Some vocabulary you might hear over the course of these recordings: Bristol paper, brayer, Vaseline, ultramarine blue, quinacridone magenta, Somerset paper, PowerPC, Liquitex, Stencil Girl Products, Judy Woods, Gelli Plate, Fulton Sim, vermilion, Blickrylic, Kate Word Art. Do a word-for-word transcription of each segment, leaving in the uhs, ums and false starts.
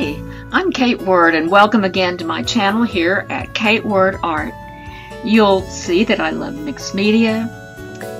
Hey, I'm Kate Word and welcome again to my channel here at Kate Word Art. You'll see that I love mixed media,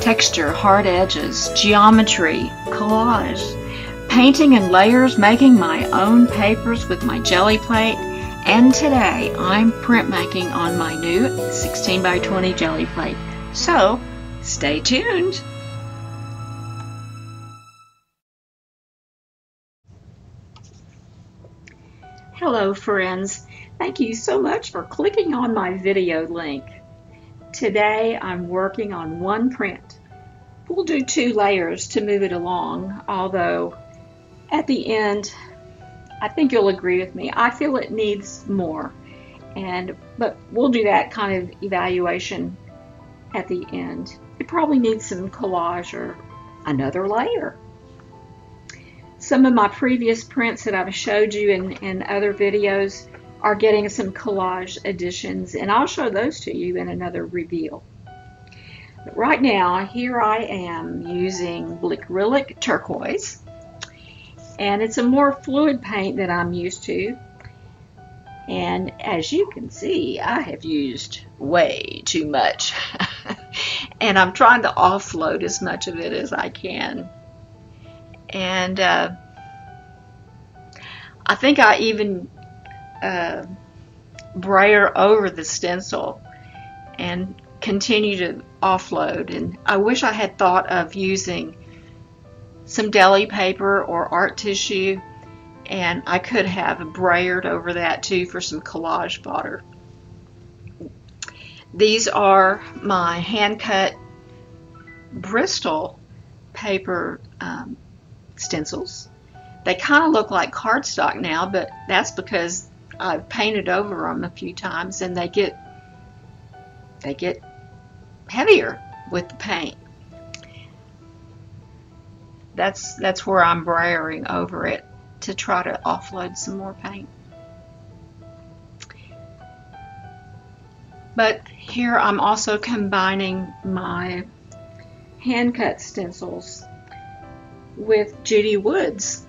texture, hard edges, geometry, collage, painting in layers, making my own papers with my Gelli Plate, and today I'm printmaking on my new sixteen by twenty Gelli Plate. So, stay tuned! Hello friends, thank you so much for clicking on my video link. Today I'm working on one print. We'll do two layers to move it along, although at the end I think you'll agree with me. I feel it needs more, and but we'll do that kind of evaluation at the end. It probably needs some collage or another layer. Some of my previous prints that I've showed you in, in other videos are getting some collage additions, and I'll show those to you in another reveal. But right now, here I am using Blickrylic turquoise, and it's a more fluid paint than I'm used to. And as you can see, I have used way too much, and I'm trying to offload as much of it as I can. And uh, I think I even uh, brayer over the stencil and continue to offload. And I wish I had thought of using some deli paper or art tissue, and I could have brayered over that too for some collage fodder. These are my hand-cut Bristol paper um, stencils. They kind of look like cardstock now, but that's because I've painted over them a few times, and they get they get heavier with the paint. That's that's where I'm brayering over it to try to offload some more paint. But here I'm also combining my hand-cut stencils with Judy Woods,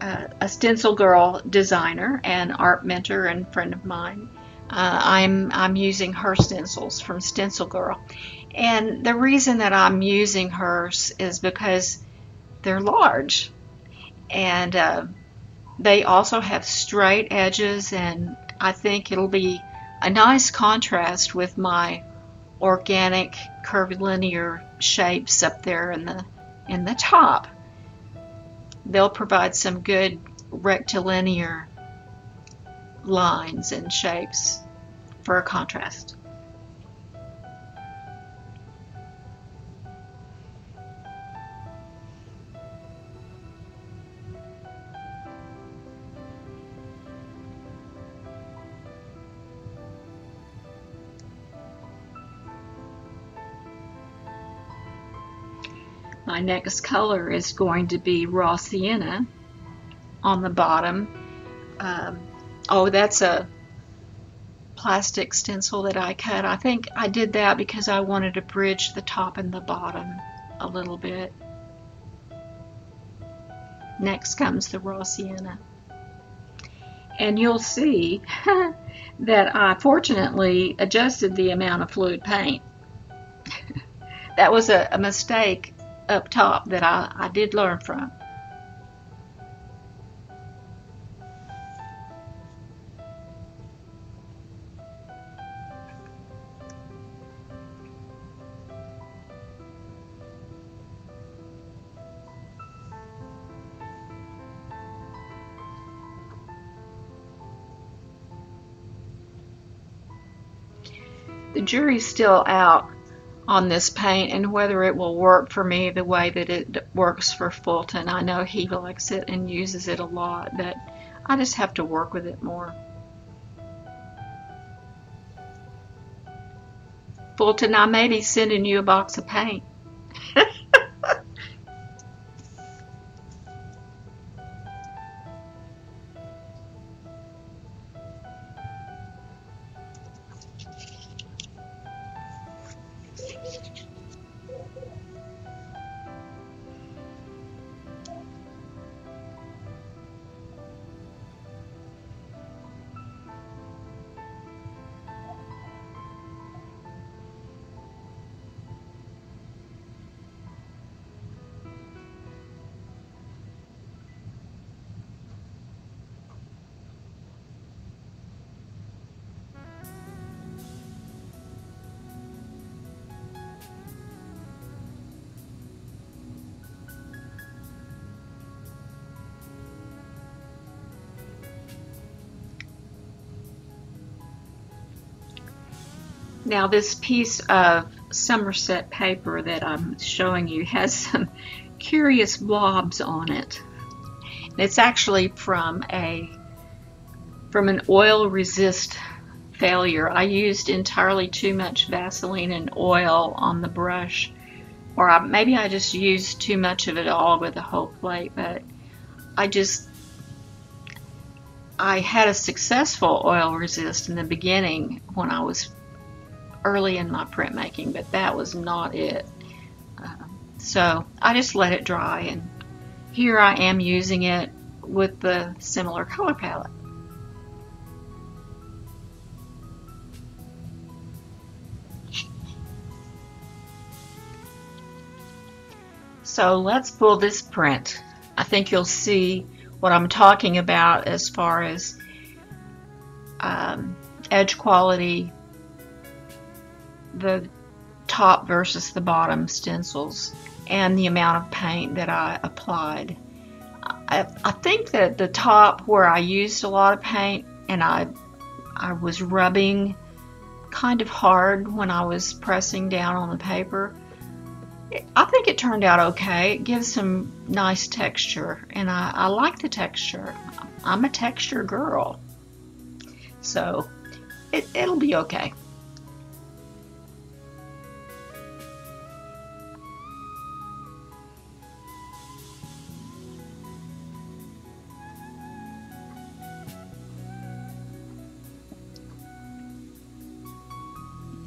uh, a Stencil Girl designer and art mentor and friend of mine. Uh, I'm, I'm using her stencils from Stencil Girl. And the reason that I'm using hers is because they're large. And uh, they also have straight edges, and I think it'll be a nice contrast with my organic curvilinear shapes up there in the, in the top. They'll provide some good rectilinear lines and shapes for a contrast. My next color is going to be raw sienna on the bottom. Um, oh, that's a plastic stencil that I cut. I think I did that because I wanted to bridge the top and the bottom a little bit. Next comes the raw sienna. And you'll see that I fortunately adjusted the amount of fluid paint. That was a, a mistake up top that I, I did learn from. The jury's still out on this paint and whether it will work for me the way that it works for Fulton. I know he likes it and uses it a lot, but I just have to work with it more. Fulton, I may be sending you a box of paint. Now this piece of Somerset paper that I'm showing you has some curious blobs on it. And it's actually from a from an oil resist failure. I used entirely too much Vaseline and oil on the brush, or I, maybe I just used too much of it all with the whole plate, but I just I had a successful oil resist in the beginning when I was early in my printmaking, but that was not it. Uh, so I just let it dry, and here I am using it with the similar color palette. So let's pull this print. I think you'll see what I'm talking about as far as um, edge quality, the top versus the bottom stencils, and the amount of paint that I applied. I, I think that the top where I used a lot of paint, and I, I was rubbing kind of hard when I was pressing down on the paper, I think it turned out okay. It gives some nice texture, and I, I like the texture. I'm a texture girl, so it, it'll be okay.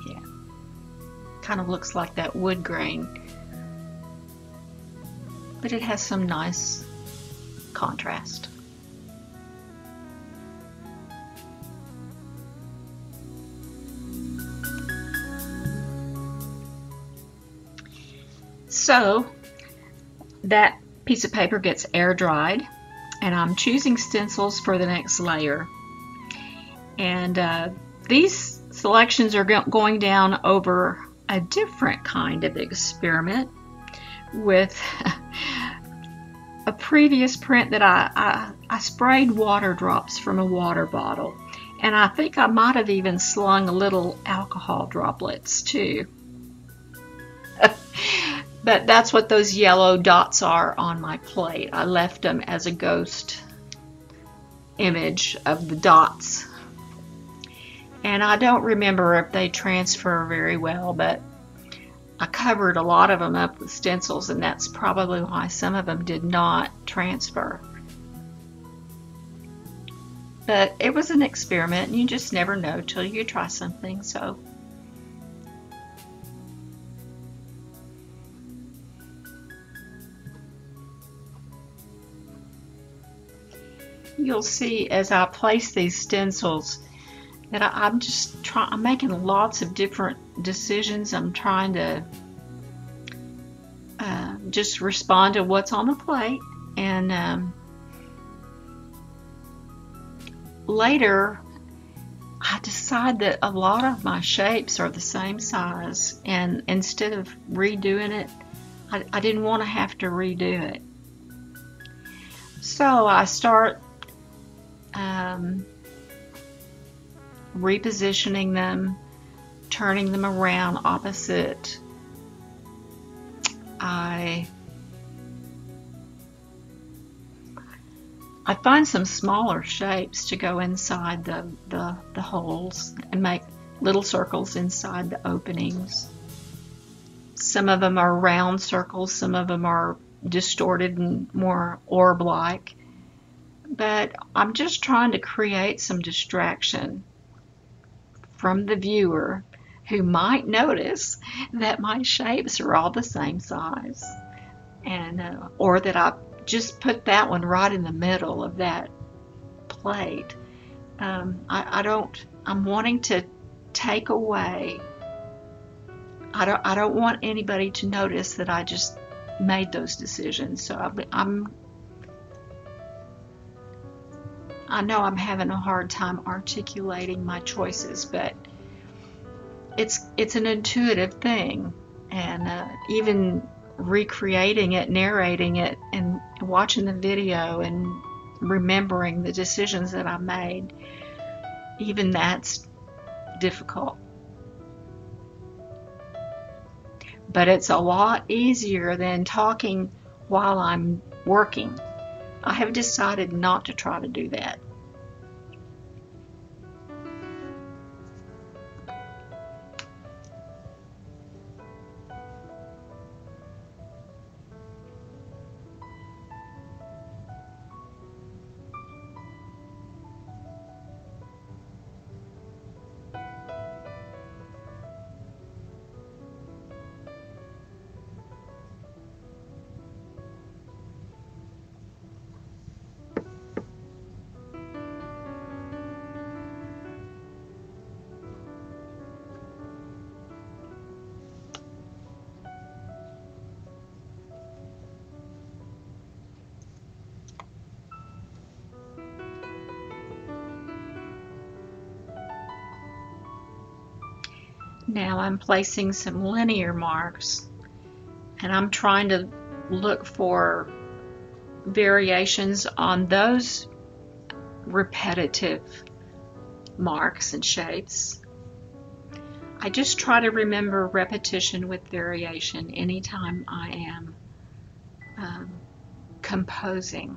Yeah, kind of looks like that wood grain, but it has some nice contrast. So that piece of paper gets air dried, and I'm choosing stencils for the next layer. And uh, these selections are go going down over a different kind of experiment with a previous print that I, I, I sprayed water drops from a water bottle, and I think I might have even slung little alcohol droplets too. But that's what those yellow dots are on my plate. I left them as a ghost image of the dots, and I don't remember if they transfer very well, but I covered a lot of them up with stencils, and that's probably why some of them did not transfer. But it was an experiment, and you just never know till you try something. So you'll see as I place these stencils that I, I'm just trying, I'm making lots of different decisions. I'm trying to uh, just respond to what's on the plate, and um, later I decide that a lot of my shapes are the same size, and instead of redoing it, I, I didn't want to have to redo it. So I start um, repositioning them, turning them around opposite. I I find some smaller shapes to go inside the, the, the holes and make little circles inside the openings. Some of them are round circles, some of them are distorted and more orb-like, but I'm just trying to create some distraction from the viewer, who might notice that my shapes are all the same size, and uh, or that I just put that one right in the middle of that plate. Um, I, I don't. I'm wanting to take away. I don't. I don't want anybody to notice that I just made those decisions. So I, I'm. I know I'm having a hard time articulating my choices, but it's it's an intuitive thing, and uh, even recreating it, narrating it, and watching the video and remembering the decisions that I made, even that's difficult. but it's a lot easier than talking while I'm working. I have decided not to try to do that. Now I'm placing some linear marks, and I'm trying to look for variations on those repetitive marks and shapes. I just try to remember repetition with variation anytime I am um, composing.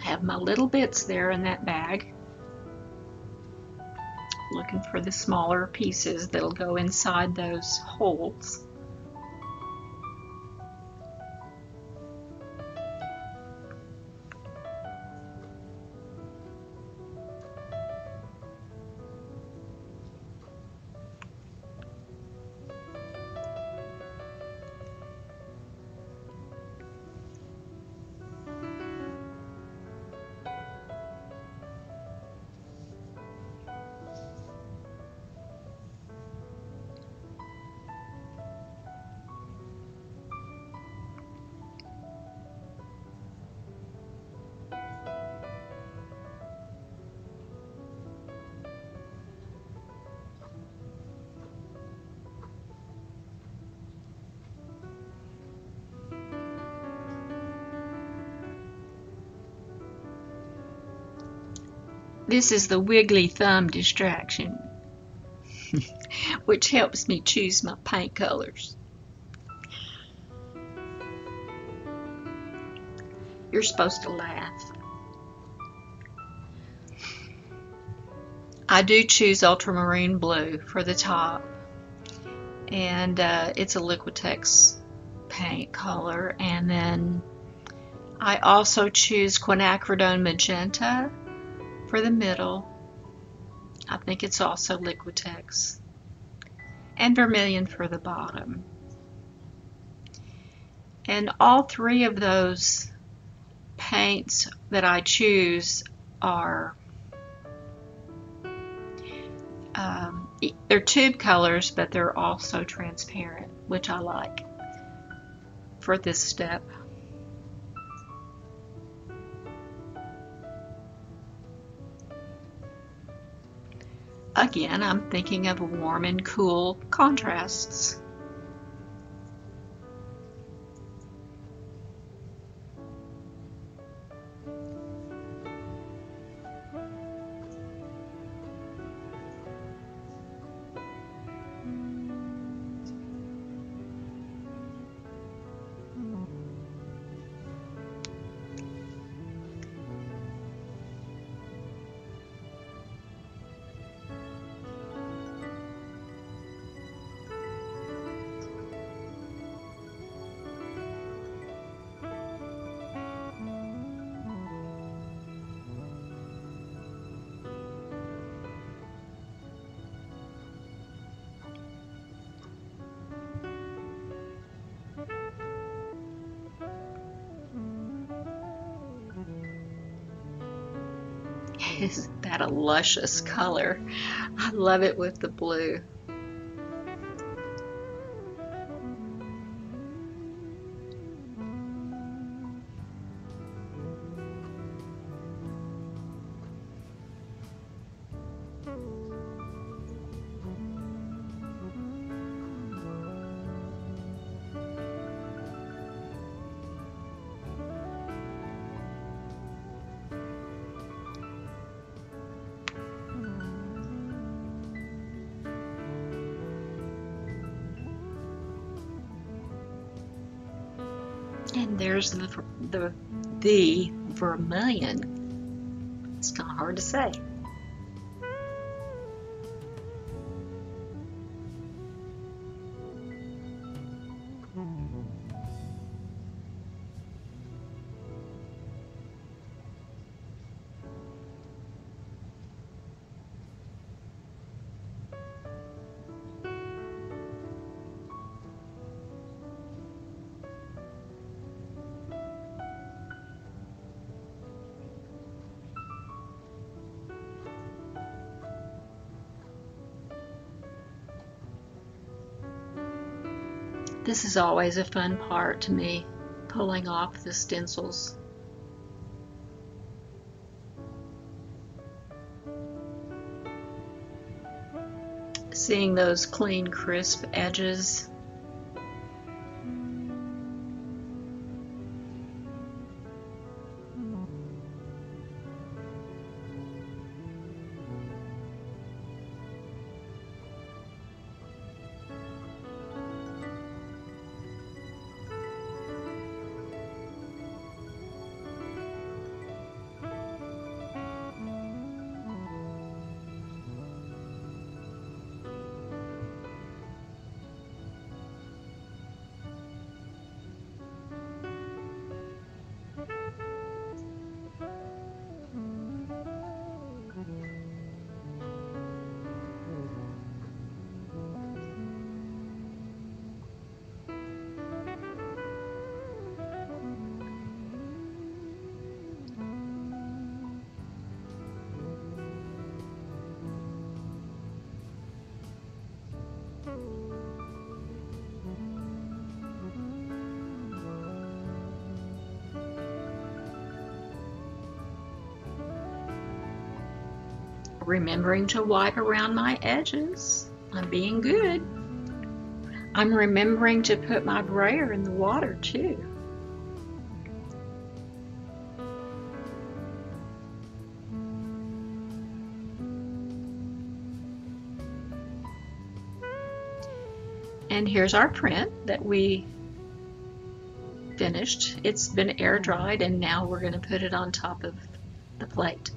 Have my little bits there in that bag, looking for the smaller pieces that'll go inside those holes. This is the wiggly thumb distraction, which helps me choose my paint colors. You're supposed to laugh. I do choose ultramarine blue for the top, and uh, it's a Liquitex paint color. And then I also choose quinacridone magenta for the middle. I think it's also Liquitex, and vermilion for the bottom. And all three of those paints that I choose are um, they're tube colors, but they're also transparent, which I like for this step. Again, I'm thinking of warm and cool contrasts. Isn't that a luscious color? I love it with the blue. And there's the the the vermilion. It's kind of hard to say. This is always a fun part to me, pulling off the stencils. Seeing those clean, crisp edges. Remembering to wipe around my edges. I'm being good. I'm remembering to put my brayer in the water too. And here's our print that we finished. It's been air dried, and now we're going to put it on top of the plate.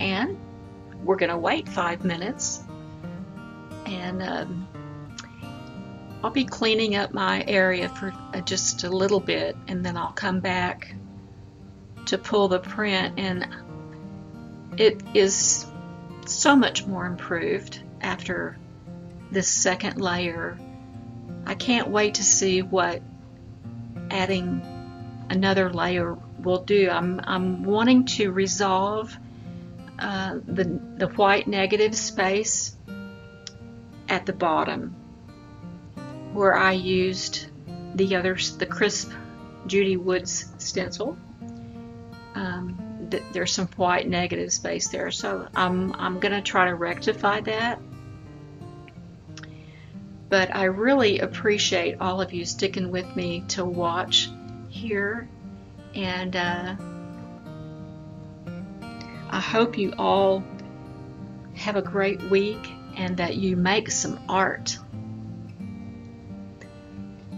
And we're going to wait five minutes, and um, I'll be cleaning up my area for just a little bit, and then I'll come back to pull the print, and it is so much more improved after this second layer. I can't wait to see what adding another layer will do. I'm, I'm wanting to resolve Uh, the, the white negative space at the bottom where I used the other, the crisp Judy Woods stencil. Um, th there's some white negative space there, so I'm, I'm going to try to rectify that. But I really appreciate all of you sticking with me to watch here, and uh, I hope you all have a great week and that you make some art.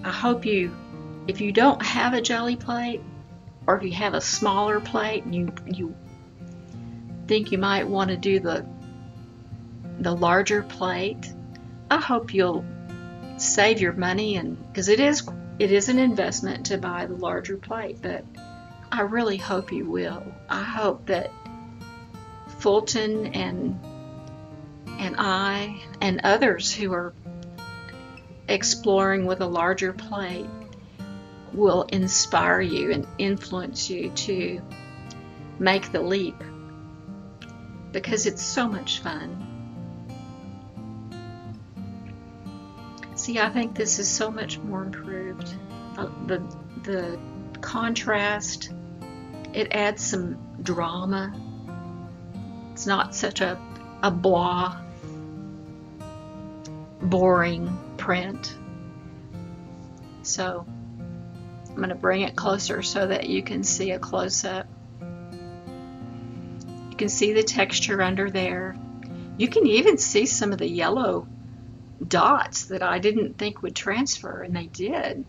I hope you, if you don't have a Gelli Plate, or if you have a smaller plate and you, you think you might want to do the, the larger plate, I hope you'll save your money, and because it is, it is an investment to buy the larger plate, but I really hope you will. I hope that Fulton and and I and others who are exploring with a larger plate will inspire you and influence you to make the leap, because it's so much fun. see, I think this is so much more improved. The, the, the contrast, it adds some drama. It's not such a, a blah, boring print. So I'm going to bring it closer so that you can see a close-up. You can see the texture under there. You can even see some of the yellow dots that I didn't think would transfer, and they did.